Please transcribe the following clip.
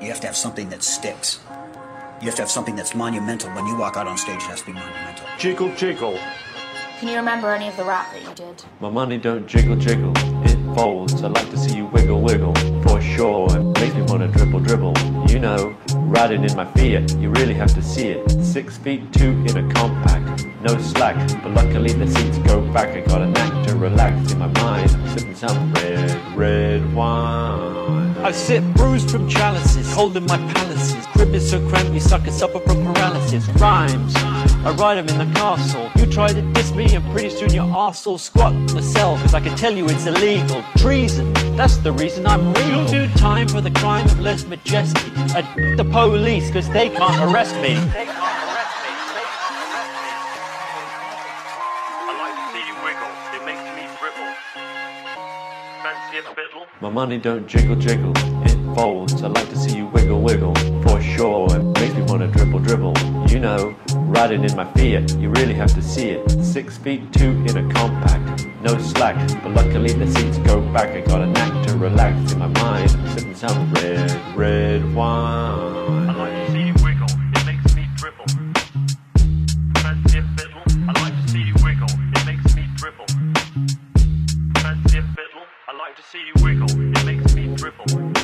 You have to have something that sticks. You have to have something that's monumental. When you walk out on stage, it has to be monumental. Jiggle, jiggle. Can you remember any of the rap that you did? My money don't jiggle, jiggle. It folds. I'd like to see you wiggle, wiggle. For sure. It makes me want to dribble, dribble. You know, riding in my Fiat. You really have to see it. 6'2" in a compact. No slack. But luckily the seats go back. I got a knack to relax in my mind. I'm sipping some red wine. I sip bruised from chalices, holding my palaces. Crib is so cramped, we suckers suffer from paralysis. Rhymes, I write them in the castle. You try to diss me and pretty soon your arse will squat myself. Cause I can tell you it's illegal. Treason, that's the reason I'm real. Too time for the crime of less majesty. I the police cause they can't arrest me. I like to see you wiggle, it makes me dribble. Fancy a fiddle? My money don't jiggle jiggle, it folds. I like to see you wiggle wiggle, for sure. It makes me want to dribble dribble. You know, riding in my Fiat, you really have to see it. 6'2" in a compact, no slack. But luckily the seats go back, I got a knack to relax. In my mind, I'm sipping some red wine. I like to see you wiggle, it makes me dribble. Fancy a fiddle? I like to see you wiggle, it makes me dribble. Fancy a fiddle? I like to see you wiggle, it makes me dribble.